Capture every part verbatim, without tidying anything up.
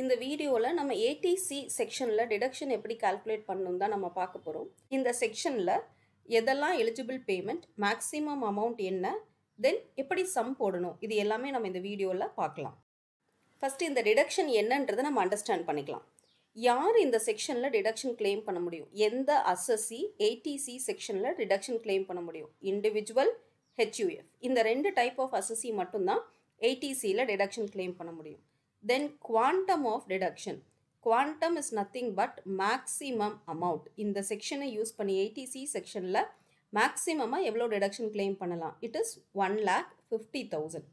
இந்த வீடியோல நம்ம eighty C செக்ஷன்ல டிடக்ஷன் எப்படி கால்குலேட் பண்ணனும் தான் நம்ம பார்க்க போறோம். இந்த செக்ஷன்ல எதெல்லாம் எலிஜிபிள் பேமெண்ட், மேக்ஸिमम அமௌண்ட் என்ன, தென் எப்படி சம் போடணும், இது எல்லாமே நம்ம இந்த வீடியோல பார்க்கலாம். ஃபர்ஸ்ட் இந்த டிடக்ஷன் என்னன்றதை நம்ம அண்டர்ஸ்டாண்ட் பண்ணிக்கலாம். யார் இந்த செக்ஷன்ல டிடக்ஷன் claim பண்ண முடியும்? எந்த அசஸி eighty C செக்ஷன்ல டிடக்ஷன் claim பண்ண முடியும்? Individual, H U F. இந்த ரெண்டு டைப் ஆஃப் அசஸி மட்டும் தான் eighty C ல டிடக்ஷன் claim பண்ண முடியும். Then quantum of deduction. Quantum is nothing but maximum amount. In the section I use pani eighty C section la maximum a evlo deduction claim pannalam. It is one lakh fifty thousand.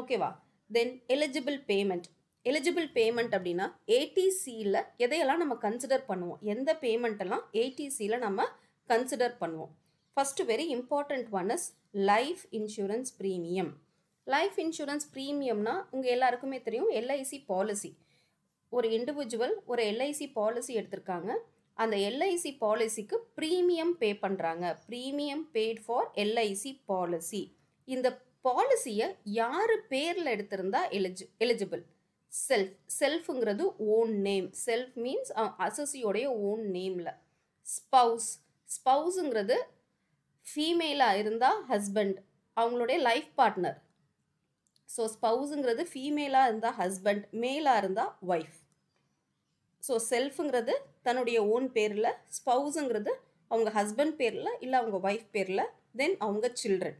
Okay va. Then eligible payment. Eligible payment abdina eighty C la edeyala nama consider pannuvom. Endha payment la eighty C la nama consider pannuvom. First very important one is life insurance premium. Life insurance premium na unga ellarkume theriyum L I C policy. Or individual or L I C policy eduthirukanga, and the L I C policy ku premium pay pandranga, premium paid for L I C policy. In the policy ya yaar pair la eduthirundha eligible? Self. Self ingradhu own name. Self means uh, assessee oda own name la. Spouse. Spouse ingradhu female la irundha husband, avangaloda life partner. So spouse ingradhu female ah irundha husband, male ah irundha wife. So self ingradhu thanudaiya own perla, spouse ingradhu avanga husband perla illa avanga wife perla, then avanga children.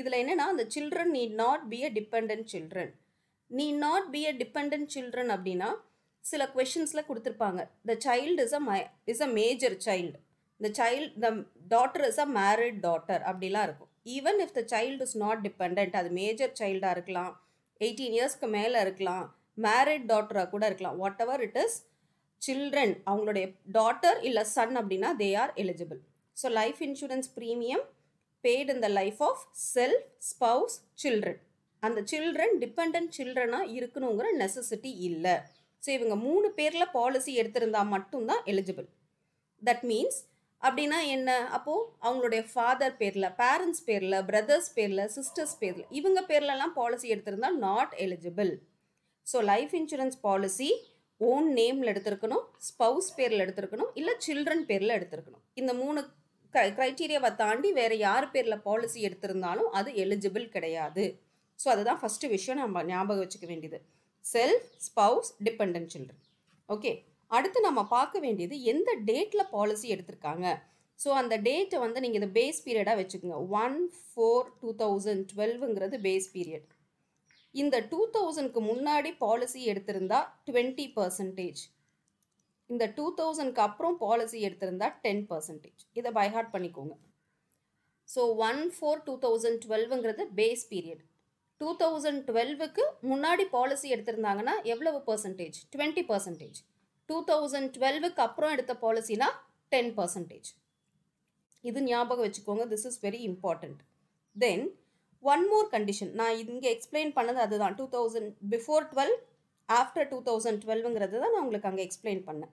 Idhula enna na the children need not be a dependent children. Need not be a dependent children appadina sila questions la kuduthirpaanga. The child is a is a major child. The child the daughter is a married daughter appdila irukum. Even if the child is not dependent, அது major child ஆ இருக்கலாம், eighteen இயர்ஸ்க்கு மேல இருக்கலாம், married daughter கூட இருக்கலாம், whatever it is, children அவங்களுடைய daughter இல்ல son அப்படினா they are eligible. So life insurance premium paid in the life of self, spouse, children. And the children dependent children ah இருக்கணும்ங்கற necessity இல்ல. So இவங்க மூணு பேர்ல policy எடுத்திருந்தா மட்டும் தான் eligible. That means அப்படினா என்ன? அப்போ அவங்களுடைய ஃபாதர் பேர்ல, பேரண்ட்ஸ் பேர்ல, பிரதர்ஸ் பேர்ல, சிஸ்டர்ஸ் பேர்ல, இவங்க பேர்லலாம் பாலிசி எடுத்திருந்தா not eligible. So life insurance policy own நேமில் எடுத்திருக்கணும், ஸ்பவுஸ் பேரில் எடுத்திருக்கணும், இல்லை சில்ட்ரன் பேரில் எடுத்திருக்கணும். இந்த மூணு க்ரைட்டீரியாவை தாண்டி வேறு யார் பேரில் பாலிசி எடுத்திருந்தாலும் அது எலிஜிபிள் கிடையாது. ஸோ அதுதான் ஃபஸ்ட்டு விஷயம் நம்ம ஞாபகம் வச்சுக்க வேண்டியது. Self, spouse, dependent children. Okay, அடுத்து நம்ம பார்க்க வேண்டியது எந்த டேட்டில் பாலிசி எடுத்திருக்காங்க. ஸோ அந்த டேட்டை வந்து நீங்கள் இந்த பேஸ் பீரியடாக வச்சுக்கோங்க. ஒன் ஃபோர் டூ தௌசண்ட் டுவெல்வுங்கிறது பேஸ் பீரியட். இந்த டூ தௌசண்ட்க்கு முன்னாடி பாலிசி எடுத்திருந்தா டுவெண்ட்டி பர்சன்டேஜ், இந்த டூ தௌசண்ட்க்கு அப்புறம் பாலிசி எடுத்திருந்தா டென் பர்சன்டேஜ். இதை பைஹார்ட் பண்ணிக்கோங்க. So one four two thousand டுவெல்வுங்கிறது பேஸ் பீரியட். டூ தௌசண்ட் டுவெல்வுக்கு முன்னாடி பாலிசி எடுத்திருந்தாங்கன்னா எவ்வளவு பர்சன்டேஜ்? Twenty percentage. twenty twelve-க்கு அப்புறம் எடுத்த பாலிசினா ten percent. இது ஞாபகம் வச்சுக்கோங்க. This is very important. Then one more condition. நான் இங்கே எக்ஸ்பிளைன் பண்ணது அதுதான். two thousand before twelve, after twenty twelve-ங்கிறது தான் நான் உங்களுக்கு அங்கே எக்ஸ்பிளைன் பண்ணேன்.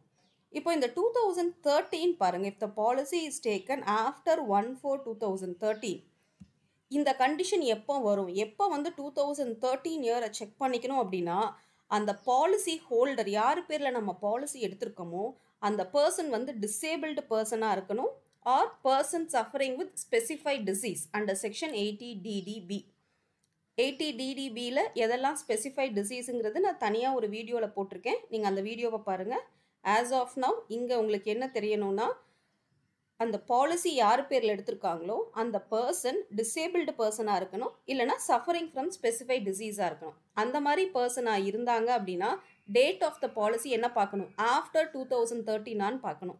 இப்போ இந்த twenty thirteen பாருங்க. If the policy is taken after one four twenty thirteen, இந்த கண்டிஷன் எப்போ வரும்? எப்போ வந்து twenty thirteen இயரை செக் பண்ணிக்கணும் அப்படின்னா, அந்த பாலிசி ஹோல்டர் யார் பேரில் நம்ம பாலிசி எடுத்திருக்கோமோ அந்த பர்சன் வந்து டிசேபிள்டு பர்சனாக இருக்கணும், or person suffering with specified disease under section eighty D D B. eighty D D B-ல எதெல்லாம் ஸ்பெசிஃபைட் டிசீஸுங்கிறது நான் தனியாக ஒரு வீடியோவில் போட்டிருக்கேன், நீங்கள் அந்த வீடியோவை பாருங்கள். ஆஸ் ஆஃப் நவ் இங்கே உங்களுக்கு என்ன தெரியணும்னா, அந்த பாலிசி யார் பேரில் எடுத்திருக்காங்களோ அந்த பர்சன் டிசேபிள்டு பர்சனாக இருக்கணும், இல்லைனா சஃபரிங் ஃப்ரம் ஸ்பெசிஃபைட் டிசீஸாக இருக்கணும். அந்த மாதிரி பர்சனாக இருந்தாங்க அப்படின்னா டேட் ஆஃப் த பாலிசி என்ன பார்க்கணும்? ஆஃப்டர் டூ தௌசண்ட் தேர்ட்டினான்னு பார்க்கணும்.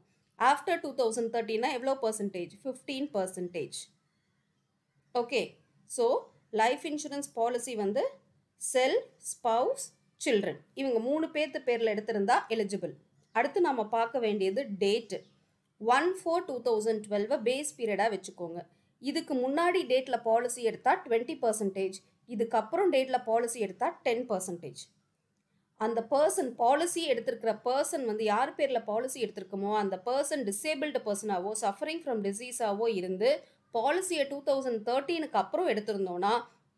ஆஃப்டர் டூ தௌசண்ட் தேர்ட்டினா எவ்வளோ percentage? Fifteen percentage. Okay, so life insurance policy வந்து செல்ஃப், ஸ்பவுஸ், சில்ட்ரன் இவங்க மூணு பேர்த்து பேரில் எடுத்திருந்தா எலிஜிபிள். அடுத்து நம்ம பார்க்க வேண்டியது date. One four two thousand டுவெல்வை பேஸ் பீரியடாக வச்சுக்கோங்க. இதுக்கு முன்னாடி டேட்டில் பாலிசி எடுத்தால் டுவெண்ட்டி பர்சன்டேஜ், இதுக்கப்புறம் டேட்டில் பாலிசி எடுத்தால் டென் பர்சன்டேஜ். அந்த பர்சன் பாலிசி எடுத்திருக்கிற பர்சன் வந்து யார் பேரில் பாலிசி எடுத்திருக்கோமோ அந்த பர்சன் டிசேபிள்டு பர்சனாகவோ சஃபரிங் ஃப்ரம் டிசீஸாகவோ இருந்து பாலிசியை டூ தௌசண்ட் தேர்ட்டீனுக்கு அப்புறம் எடுத்திருந்தோன்னா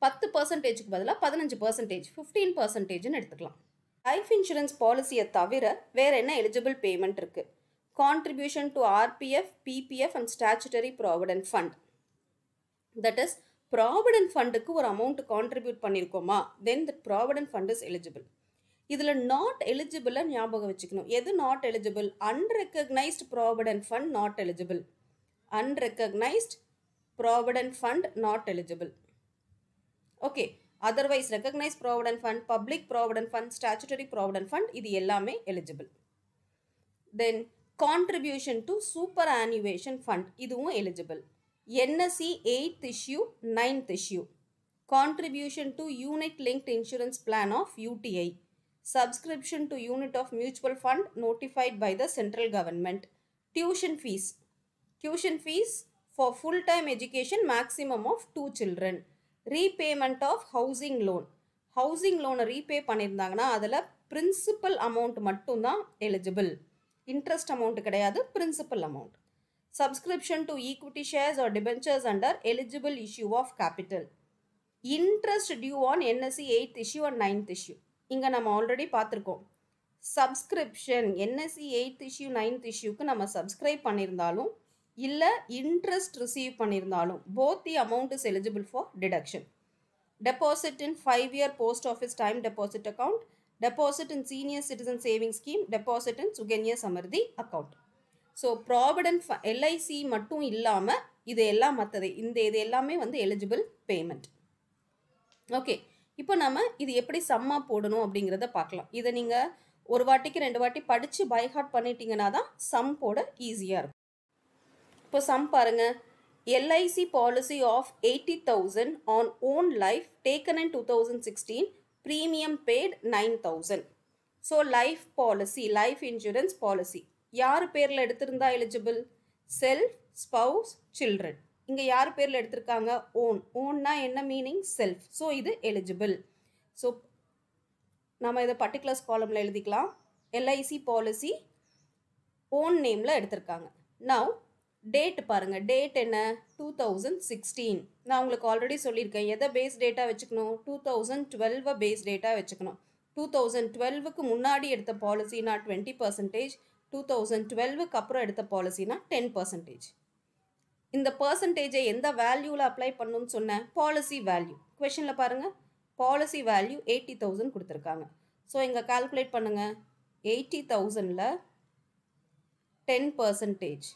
பத்து பர்சன்டேஜுக்கு பதிலாக பதினஞ்சு பர்சன்டேஜ் ஃபிஃப்டீன் பர்சன்டேஜ்னு எடுத்துக்கலாம். லைஃப் இன்சூரன்ஸ் பாலிசியை தவிர வேறு என்ன எலிஜிபிள் பேமெண்ட் இருக்குது? Contribution to RPF, PPF and statutory provident fund. That is provident ஃபண்டுக்கு ஒரு அமௌண்ட் கான்ட்ரிபியூட் பண்ணியிருக்கோமா, then that provident fund is eligible. இதில் நாட் எலிஜிபிளை ஞாபகம் வச்சுக்கணும். எது not eligible? Unrecognised provident fund not eligible. Unrecognised provident fund not eligible. Okay, otherwise recognise provident fund, public provident fund, statutory provident fund, இது எல்லாமே eligible. Then contribution to superannuation fund, இதுவும் eligible. NSC eighth issue, ninth issue, contribution to unit linked insurance plan of UTI, subscription to unit of mutual fund notified by the central government, tuition fees, tuition fees for full time education maximum of two children, repayment of housing loan, housing loan repay பண்ணிருந்தாங்கனா அதுல principal amount மட்டும் தான் eligible, interest amount கிடையாது, principal amount. Subscription to equity shares or debentures under eligible issue of capital, interest due on N S C eighth issue and ninth issue. இங்கே நம்ம already பார்த்துருக்கோம். Subscription NSC eighth issue ninth இஷ்யூக்கு நம்ம subscribe பண்ணியிருந்தாலும் இல்லை interest receive பண்ணியிருந்தாலும் both the amount is eligible for deduction. Deposit in five year post office time deposit account, deposit in senior citizen saving scheme, deposit in Sukanya Samriddhi account. So provident ஃப LIC மட்டும் இல்லாமல் இது எல்லாம் மற்றது இந்த இது எல்லாமே வந்து எலிஜிபிள் பேமெண்ட். ஓகே, இப்போ நம்ம இது எப்படி சம்மா போடணும் அப்படிங்கிறத பார்க்கலாம். இதை நீங்கள் ஒரு வாட்டிக்கு ரெண்டு வாட்டி படித்து பைஹார்ட் பண்ணிட்டீங்கன்னா தான் சம் போட ஈஸியாக இருக்கும். இப்போ சம் பாருங்கள். LIC policy of eighty thousand on own life taken in two thousand sixteen, premium paid nine thousand. So life policy, life insurance policy யார் பேரில் எடுத்திருந்தா எலிஜிபிள்? Self, spouse, children. இங்கே யார் பேரில் எடுத்திருக்காங்க? ஓன். ஓன்னா என்ன மீனிங்? செல்ஃப். ஸோ இது எலிஜிபிள். ஸோ நம்ம இதை பர்டிகுலர்ஸ் காலமில் எழுதிக்கலாம். எல்ஐசி பாலிசி ஓன் நேமில் எடுத்திருக்காங்க. நவ் டேட் பாருங்கள். டேட் என்ன? Two thousand sixteen. நான் உங்களுக்கு ஆல்ரெடி சொல்லியிருக்கேன் எதை பேஸ் டேட்டாக வச்சுக்கணும். டூ தௌசண்ட் டுவெல்வை பேஸ் டேட்டாக வச்சுக்கணும். டூ தௌசண்ட் டுவெல்வுக்கு முன்னாடி எடுத்த பாலிசினா டுவெண்ட்டி பர்சன்டேஜ், டூ தௌசண்ட் டுவெல்வுக்கு அப்புறம் எடுத்த பாலிசினா டென் பர்சன்டேஜ். இந்த பர்சன்டேஜை எந்த வேல்யூவில் அப்ளை பண்ணணும்னு சொன்னேன்? Policy value. கொஷனில் பாருங்கள், பாலிசி வேல்யூ எயிட்டி தௌசண்ட் கொடுத்துருக்காங்க. ஸோ இங்கே கால்குலேட் பண்ணுங்கள். எயிட்டி தௌசண்டில் டென் பர்சன்டேஜ்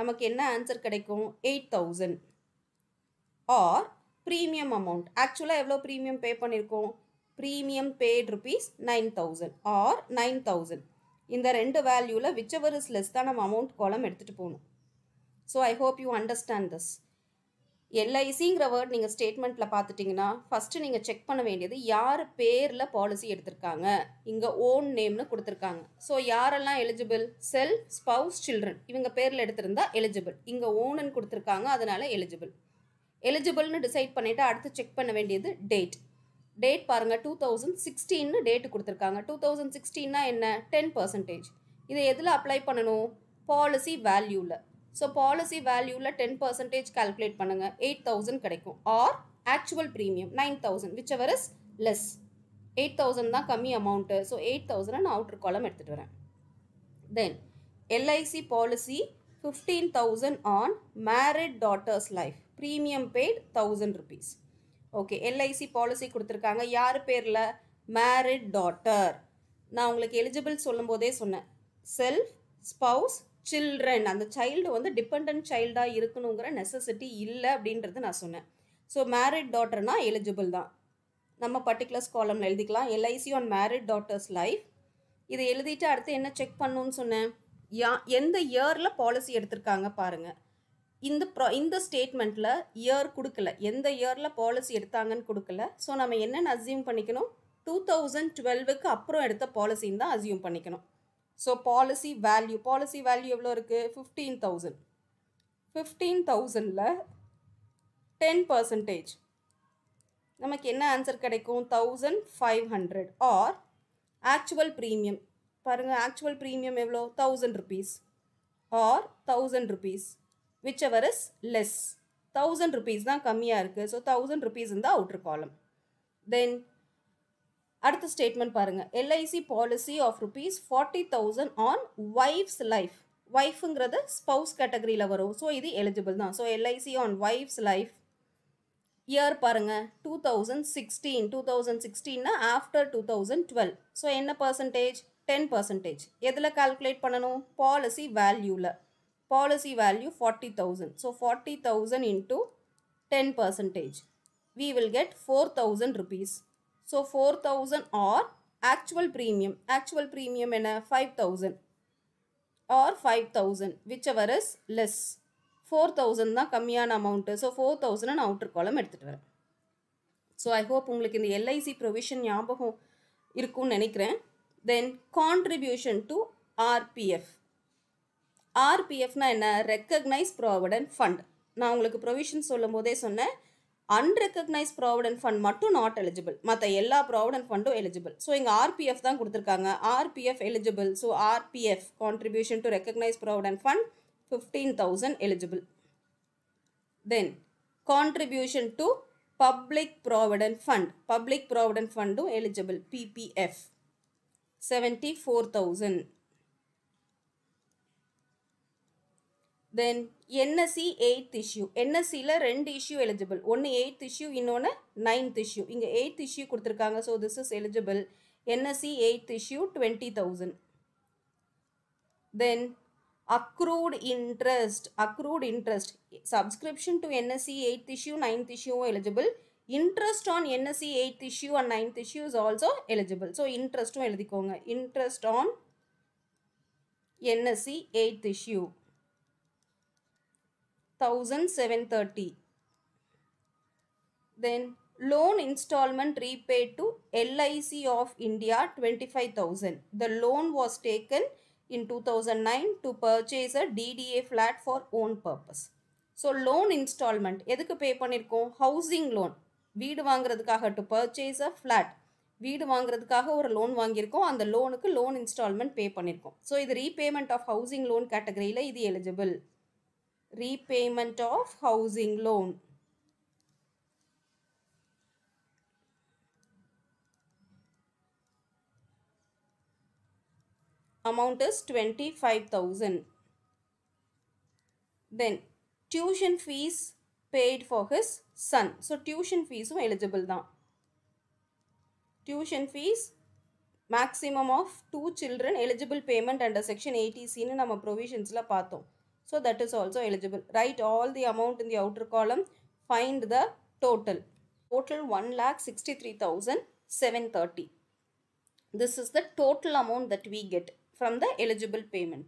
நமக்கு என்ன ஆன்சர் கிடைக்கும்? Eight thousand or premium amount. ஆக்சுவலாக எவ்வளோ ப்ரீமியம் பே பண்ணியிருக்கோம்? Premium paid rupees nine thousand or nine thousand. இந்த ரெண்டு வேல்யூவில் விச்சவர் இஸ் லெஸ் தான் நம்ம அமௌண்ட் காலம் எடுத்துகிட்டு போகணும். So I hope you understand this. எல்ஐசிங்கிற வேர்ட் நீங்கள் ஸ்டேட்மெண்ட்டில் பார்த்துட்டிங்கன்னா ஃபஸ்ட்டு நீங்கள் செக் பண்ண வேண்டியது யார் பேரில் பாலிசி எடுத்திருக்காங்க. இங்கே ஓன் நேம்னு கொடுத்துருக்காங்க. ஸோ யாரெல்லாம் எலிஜிபிள்? Self, spouse, children. இவங்க பேரில் எடுத்திருந்தா எலிஜிபிள். இங்கே ஓனுன்னு கொடுத்துருக்காங்க, அதனால் எலிஜிபிள். எலிஜிபிள்னு டிசைட் பண்ணிவிட்டு அடுத்து செக் பண்ண வேண்டியது டேட். டேட் பாருங்கள், டூ தௌசண்ட் சிக்ஸ்டீன்னு டேட்டு கொடுத்துருக்காங்க. டூ தௌசண்ட் சிக்ஸ்டீன்னா என்ன? Ten percentage. இதை எதில் அப்ளை பண்ணணும்? பாலிசி வேல்யூவில். ஸோ பாலிசி வேல்யூவில் டென் பர்சன்டேஜ் கால்குலேட் பண்ணுங்கள், எயிட் தௌசண்ட் கிடைக்கும். Or actual premium nine thousand, whichever is less. Eight thousand தான் கம்மி அமௌண்ட்டு. ஸோ எயிட் தௌசண்ட் நான் அவுட்ரு காலம் எடுத்துகிட்டு வரேன். Then LIC policy fifteen thousand on married daughter's life, premium paid thousand rupees. Okay, LIC policy கொடுத்துருக்காங்க யார் பேரில்? Married daughter. நான் உங்களுக்கு எலிஜிபிள் சொல்லும் போதே சொன்னேன் செல்ஃப், ஸ்பவுஸ், சில்ட்ரன். அந்த சைல்டு வந்து டிபெண்டன்ட் சைல்டாக இருக்கணுங்கிற நெசசிட்டி இல்லை அப்படின்றது நான் சொன்னேன். ஸோ மேரிட் டாட்டர்னா எலிஜிபிள் தான். நம்ம பர்டிகுலர்ஸ் காலமில் எழுதிக்கலாம். LIC on married daughter's life. இதை எழுதிட்டு அடுத்து என்ன செக் பண்ணணும்னு சொன்னேன்? யா எந்த இயரில் பாலிசி எடுத்திருக்காங்க பாருங்கள். இந்த ப்ரா இந்த ஸ்டேட்மெண்ட்டில் இயர் கொடுக்கல, எந்த இயரில் பாலிசி எடுத்தாங்கன்னு கொடுக்கல. ஸோ நம்ம என்னென்னு அஸ்யூம் பண்ணிக்கணும்? டூ தௌசண்ட் டுவெல்வுக்கு அப்புறம் எடுத்த பாலிசின்னு தான் அஸ்யூம் பண்ணிக்கணும். So policy value, policy value எவ்வளோ இருக்குது? Fifteen thousand. ஃபிஃப்டீன் தௌசண்டில் டென் பர்சன்டேஜ் நமக்கு என்ன ஆன்சர் கிடைக்கும்? Thousand five hundred or actual premium பாருங்கள். ஆக்சுவல் ப்ரீமியம் எவ்வளோ? Thousand rupees or thousand rupees, whichever is less. Thousand rupees தான் கம்மியாக இருக்குது. ஸோ தௌசண்ட் ருபீஸ் இந்த அவுட்ரு காலம். தென் அடுத்த ஸ்டேட்மெண்ட் பாருங்க. L I C பாலிசி ஆஃப் rupees forty thousand on wife's life. ஒய்ஃப்ங்கிறது ஸ்பவுஸ் கேட்டகரியில் வரும். ஸோ இது எலிஜிபிள் தான். So L I C on wife's life. Year பாருங்க two thousand sixteen two thousand சிக்ஸ்டீன்னா after two thousand twelve. So என்ன பர்சன்டேஜ்? Ten percentage. எதில் கால்குலேட் பண்ணணும்? பாலிசி வேல்யூவில். Policy value forty thousand. So forty thousand into ten percentage. We will get four thousand rupees. So four thousand or actual premium. Actual premium in a five thousand or five thousand, whichever is less. Four thousand ना कमियान amount. So four thousand ना outer column add दिया है. So I hope उन लोग के लिए L I C provision यहाँ पर हो इरकून नहीं करें. Then contribution to R P F. R P F ना इन्हा recognized provident fund. ना उन लोग को provision सोलम बोधे सुनना है. Unrecognized provident fund மட்டும் not eligible. மற்ற எல்லா provident fundம் eligible. So இங்க R P F தான் கொடுத்திருக்காங்க. R P F eligible. So R P F contribution to recognized provident fund fifteen thousand eligible. Then contribution to public provident fund. Public provident fundம் eligible. P P F seventy-four thousand. Then N S C eighth issue. N S C ல ரெண்டு issue eligible. ஒன்று eighth issue, இன்னொன்று ninth issue. இங்க eighth issue கொடுத்திருக்காங்க. So this is eligible. N S C eighth issue twenty thousand. Then accrued interest. Accrued interest. Subscription to N S C eighth issue, ninth issue eligible. Interest on N S C eighth issue and ninth issue is also eligible. So interest உம் எழுதிக்கோங்க. Interest on N S C eighth issue. one thousand seven hundred thirty. Then loan installment repaid to L I C of India twenty-five thousand. The loan was taken in two thousand nine to purchase a D D A flat for own purpose. So loan installment எதுக்கு pay பண்ணிருக்கோம்? Housing loan. வீடு வாங்குறதுக்காக to purchase a flat. வீடு வாங்குறதுக்காக ஒரு loan வாங்கிருக்கோம். அந்த loanுக்கு loan installment pay பண்ணிருக்கோம். So இது repayment of housing loan categoryல இது eligible. Repayment of housing loan. Amount is twenty-five thousand. Then tuition fees paid for his son. So tuition fees are eligible now. Tuition fees maximum of two children eligible payment under section eighty C in our provisions la paathom. So that is also eligible. Write all the amount in the outer column. Find the total. Total one lakh sixty-three thousand seven hundred thirty. This is the total amount that we get from the eligible payment.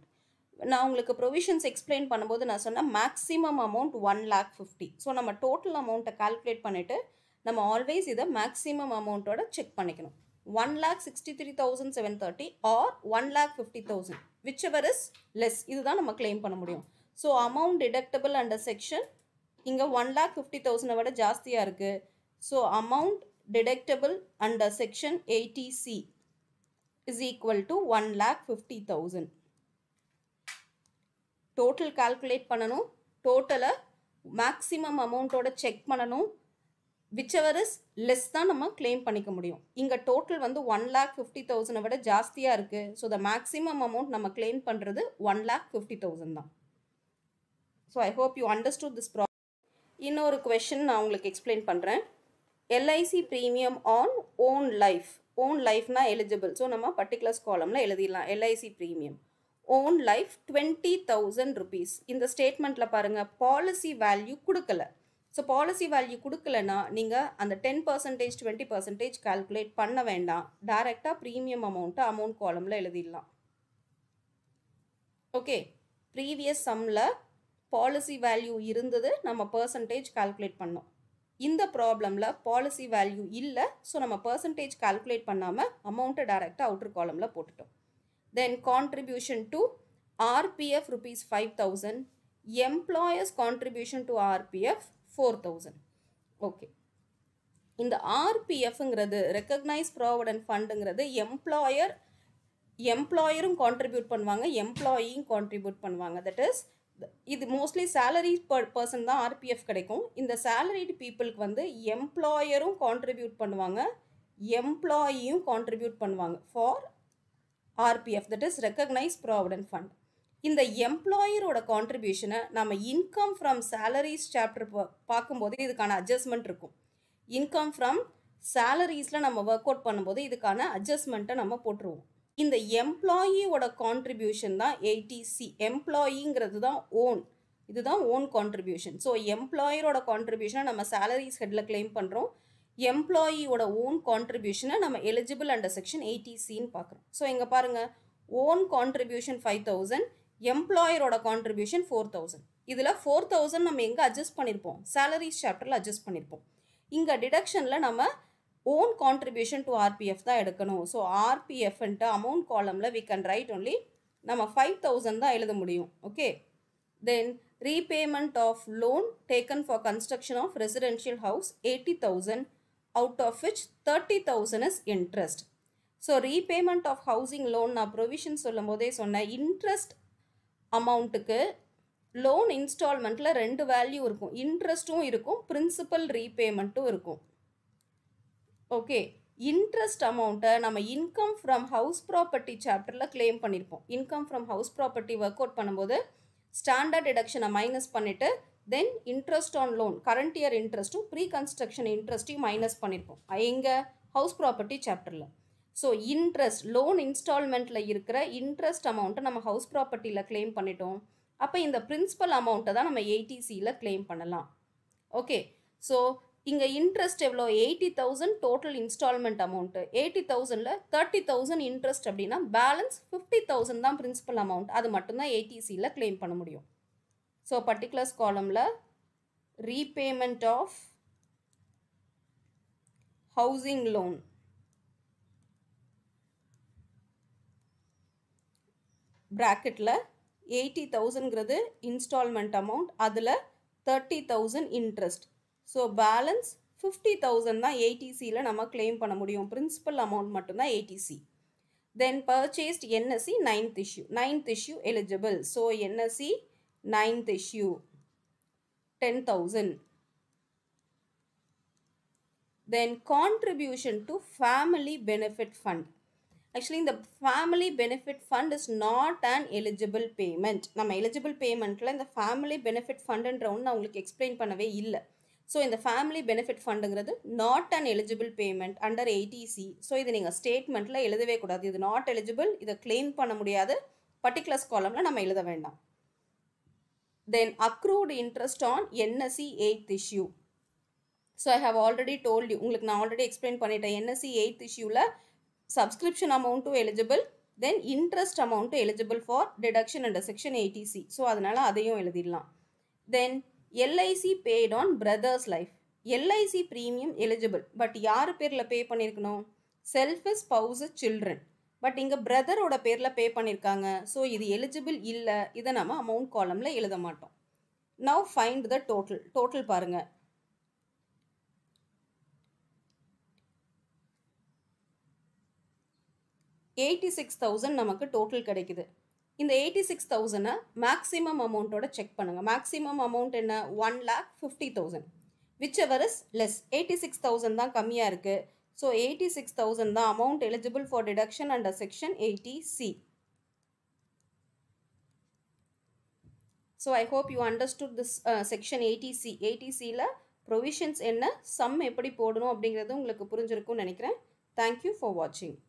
Now, உங்களுக்கு provisions explain பண்ணும்போது நான் சொன்ன maximum amount one lakh fifty. So நம்ம total amount calculate பண்ணிட்டு நம்ம always இதை maximum amount ஓட check பண்ணிக்கணும். one lakh sixty-three thousand seven hundred thirty or one lakh fifty thousand. Whichever is less. இதுதான் நம்ம claim பண்ண முடியும். So amount deductible under section இங்க one lakh fifty thousand வட ஜாஸ்தியா இருக்கு. So amount deductible under section eighty C is equal to one lakh fifty thousand. Total calculate பண்ணனும். Total maximum amount ஓட check பண்ணனும். Whichever is less தான் நம்ம claim பண்ணிக்க முடியும். இங்க total வந்து one lakh fifty thousand வட ஜாஸ்தியா இருக்கு. So the maximum amount நம்ம claim பண்றது one lakh fifty thousand தான். So I hope you understood this problem. இன்னொரு question நான் உங்களுக்கு explain பண்றேன். L I C premium on own life. Own life னா eligible. So நம்ம particulars columnல எழுதிடலாம். L I C premium. Own life twenty thousand rupees. இந்த statementல பாருங்க policy value கொடுக்கல. So policy value கொடுக்கலனா நீங்க அந்த ten percent twenty percent calculate பண்ண வேண்டாம். டைரக்டா premium amount amount columnல எழுதிடலாம். ஓகே, previous sumல policy value இருந்தது, நம்ம percentage calculate பண்ணோம். இந்த ப்ராப்ளம்ல policy value இல்ல, so நம்ம percentage calculate பண்ணாம amount டைரக்டா outer columnல போட்டுட்டோம். Then contribution to R P F rupees five thousand, employer's contribution to R P F four thousand. Okay. இந்த R P F இங்கிறது Recognized Provident Fund இங்கிறது Employer Employer உம் contribute பண்ணுவாங்க, Employee உம் contribute பண்ணுவாங்க. That is, இது mostly salary person தான் R P F கடைக்கும். இந்த salaried people வந்து Employer உம் contribute பண்ணுவாங்க, எம்ப்ளாயும் கான்ட்ரிபியூட் பண்ணுவாங்க for RPF, that is recognise provident fund. இந்த எம்ப்ளாயரோட கான்ட்ரிபியூஷனை நம்ம இன்கம் ஃப்ரம் சேலரிஸ் சாப்டர் பார்க்கும்போது இதுக்கான அட்ஜஸ்ட்மெண்ட் இருக்கும். இன்கம் ஃப்ரம் சேலரிஸில் நம்ம ஒர்க் அவுட் பண்ணும்போது இதுக்கான அட்ஜஸ்ட்மெண்ட்டை நம்ம போட்டுருவோம். இந்த எம்ப்ளாயியோட கான்ட்ரிபியூஷன் தான் எயிட்டி சி. எம்ப்ளாயிங்கிறது தான் ஓன், இதுதான் ஓன் கான்ட்ரிபியூஷன். ஸோ எம்ப்ளாயரோட கான்ட்ரிபியூஷனை நம்ம சேலரிஸ் ஹெட்டில் கிளைம் பண்ணுறோம். எம்ப்ளாயியோட ஓன் கான்ட்ரிபியூஷனை நம்ம எலிஜிபிள் அண்டர் செக்ஷன் எயிட்டி சின்னு பார்க்குறோம். ஸோ இங்கே பாருங்கள், ஓன் கான்ட்ரிபியூஷன் ஃபைவ் தௌசண்ட், எம்ப்ளாயரோட கான்ட்ரிபியூஷன் ஃபோர் தௌசண்ட். இதில் ஃபோர் தௌசண்ட் நம்ம எங்கே அட்ஜஸ்ட் பண்ணியிருப்போம்? சேலரிஸ் சாப்டரில் அட்ஜஸ்ட் பண்ணியிருப்போம். இங்கே டிடக்ஷனில் நம்ம own contribution to R P F தான் எடுக்கணும். ஸோ R P F ன்ட்டு amount columnல we can write only நம்ம ஃபைவ் தௌசண்ட் தான் எழுத முடியும். Okay, then repayment of loan taken for construction of residential house eighty thousand, out of which thirty thousand is interest. So repayment of housing loan நான் provision சொல்லும் போதே சொன்னேன், interest அமௌண்ட்டுக்கு loan இன்ஸ்டால்மெண்ட்டில் ரெண்டு வேல்யூ இருக்கும், இன்ட்ரெஸ்ட்டும் இருக்கும், பிரின்சிபல் ரீபேமெண்ட்டும் இருக்கும். ஓகே, இன்ட்ரெஸ்ட் அமௌண்ட்டை நம்ம இன்கம் ஃப்ரம் ஹவுஸ் ப்ராப்பர்ட்டி சாப்டரில் கிளைம் பண்ணியிருப்போம். Income from house property work out பண்ணும்போது ஸ்டாண்டர்ட் டிடக்ஷனை மைனஸ் பண்ணிவிட்டு then interest on loan, current year இன்ட்ரெஸ்ட்டும் ப்ரீ கன்ஸ்ட்ரக்ஷன் இன்ட்ரெஸ்ட்டையும் மைனஸ் பண்ணியிருப்போம் எங்கே? ஹவுஸ் ப்ராப்பர்ட்டி சாப்டரில். ஸோ இன்ட்ரெஸ்ட் லோன் இன்ஸ்டால்மெண்ட்டில் இருக்கிற இன்ட்ரெஸ்ட் அமௌண்ட்டை நம்ம ஹவுஸ் ப்ராப்பர்ட்டியில் கிளைம் பண்ணிட்டோம். அப்போ இந்த பிரின்சிபல் அமௌண்ட்டை தான் நம்ம எயிட்டி சியில் கிளைம் பண்ணலாம். ஓகே, ஸோ இங்கே இன்ட்ரெஸ்ட் எவ்வளோ? Eighty thousand total instalment amount. Eighty தௌசண்டில் தேர்ட்டி தௌசண்ட் இன்ட்ரெஸ்ட் அப்படின்னா பேலன்ஸ் ஃபிஃப்டி தௌசண்ட் தான் பிரின்சிபல் அமௌண்ட். அது மட்டும்தான் எயிட்டி சியில் கிளைம் பண்ண முடியும். ஸோ பர்டிகுலர்ஸ் காலமில் ரீபேமெண்ட் ஆஃப் ஹவுசிங் லோன், ப்ராக்கெட்டில் எயிட்டி தௌசண்ட்ங்கிறது இன்ஸ்டால்மெண்ட் அமௌண்ட், அதில் thirty thousand interest. So balance fifty thousand தான் எயிட்டி சியில் நம்ம கிளைம் பண்ண முடியும். பிரின்சிபல் அமௌண்ட் மட்டும்தான் eighty C. Then purchased NSC ninth issue, ninth issue eligible. So NSC ninth issue ten thousand. Then contribution to family benefit fund. Actually இந்த family benefit fund is not an eligible payment. நம்ம eligible பேமெண்ட்டில் இந்த family benefit ஃபண்டுன்ற ஒன்று நான் உங்களுக்கு explain பண்ணவே இல்லை. So இந்த ஃபேமிலி பெனிஃபிட் ஃபண்டுங்கிறது not an eligible payment under eighty C. So இது நீங்கள் ஸ்டேட்மெண்ட்டில் எழுதவே கூடாது. இது நாட் எலிஜிபிள், இதை கிளைம் பண்ண முடியாது, பர்டிகுலர்ஸ் காலமில் நம்ம எழுத வேண்டாம். Then accrued interest on NSC eighth issue. So I have already told you, உங்களுக்கு நான் ஆல்ரெடி எக்ஸ்பிளைன் பண்ணிட்டேன். என்எஸ்சி எயித் இஷ்யூவில் சப்ஸ்கிரிப்ஷன் அமௌண்ட்டும் எலிஜிபிள், தென் இன்ட்ரெஸ்ட் அமௌண்ட்டும் eligible for deduction under section eighty C. So அதனால் அதையும் எழுதிடலாம். Then LIC paid on brother's life. LIC premium eligible, but யார் பேரில் பே பண்ணியிருக்கணும்? Shelf, ஸ்பவுஸு, children. பட் இங்கே பிரதரோட பேரில் பே பண்ணியிருக்காங்க. ஸோ இது எலிஜிபிள் இல்லை, இதை நம்ம அமௌண்ட் காலமில் எழுத மாட்டோம். Now find the total. Total பாருங்கள், எயிட்டி சிக்ஸ் தௌசண்ட் நமக்கு டோட்டல் கிடைக்குது. இந்த எயிட்டி சிக்ஸ் தௌசண்டை மேக்ஸிமம் அமௌண்ட்டோட செக் பண்ணுங்கள். மேக்ஸிமம் அமௌண்ட் என்ன? One lakh fifty thousand. Whichever is less, eighty six thousand தான் கம்மியாக இருக்குது. ஸோ எயிட்டி சிக்ஸ் தௌசண்ட் தான் amount eligible for deduction under section eighty C. So I hope you understood this section eighty C. Eighty சியில் provisions என்ன, sum எப்படி போடணும் அப்படிங்கிறது உங்களுக்கு புரிஞ்சிருக்கும்னு நினைக்கிறேன். தேங்க்யூ ஃபார் வாட்சிங்.